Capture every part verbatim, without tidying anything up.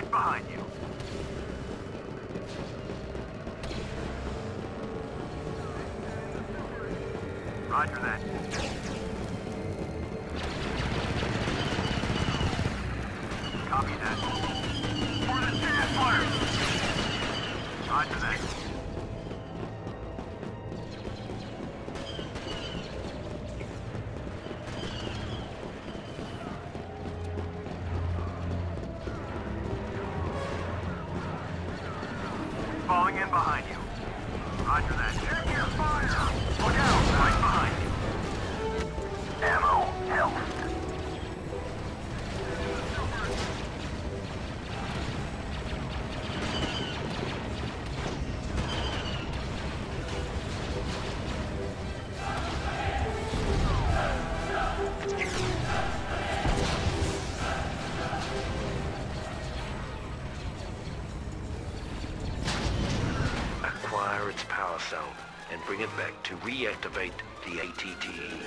right behind you. Roger that. Copy that. For the stand fire! Roger that. Falling in behind you. Roger that. Check your fire! Look out! Right behind you. Ammo, health. Acquire its power cell and bring it back to reactivate the A T T E.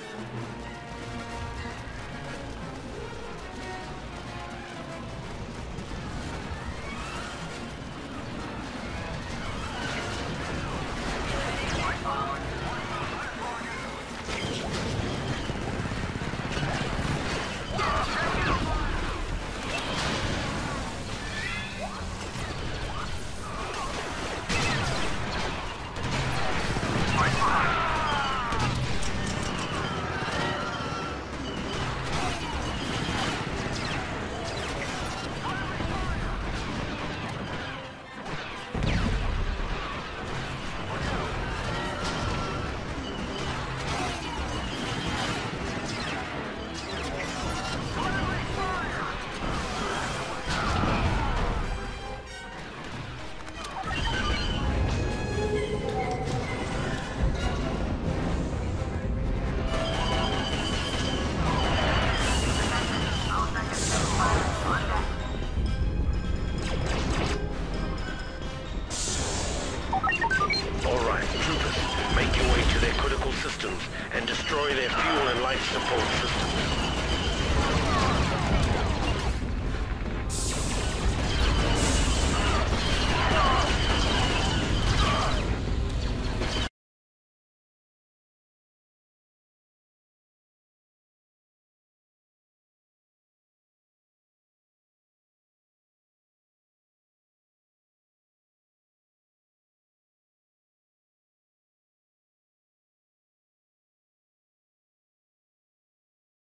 Make your way to their critical systems and destroy their fuel and life support systems.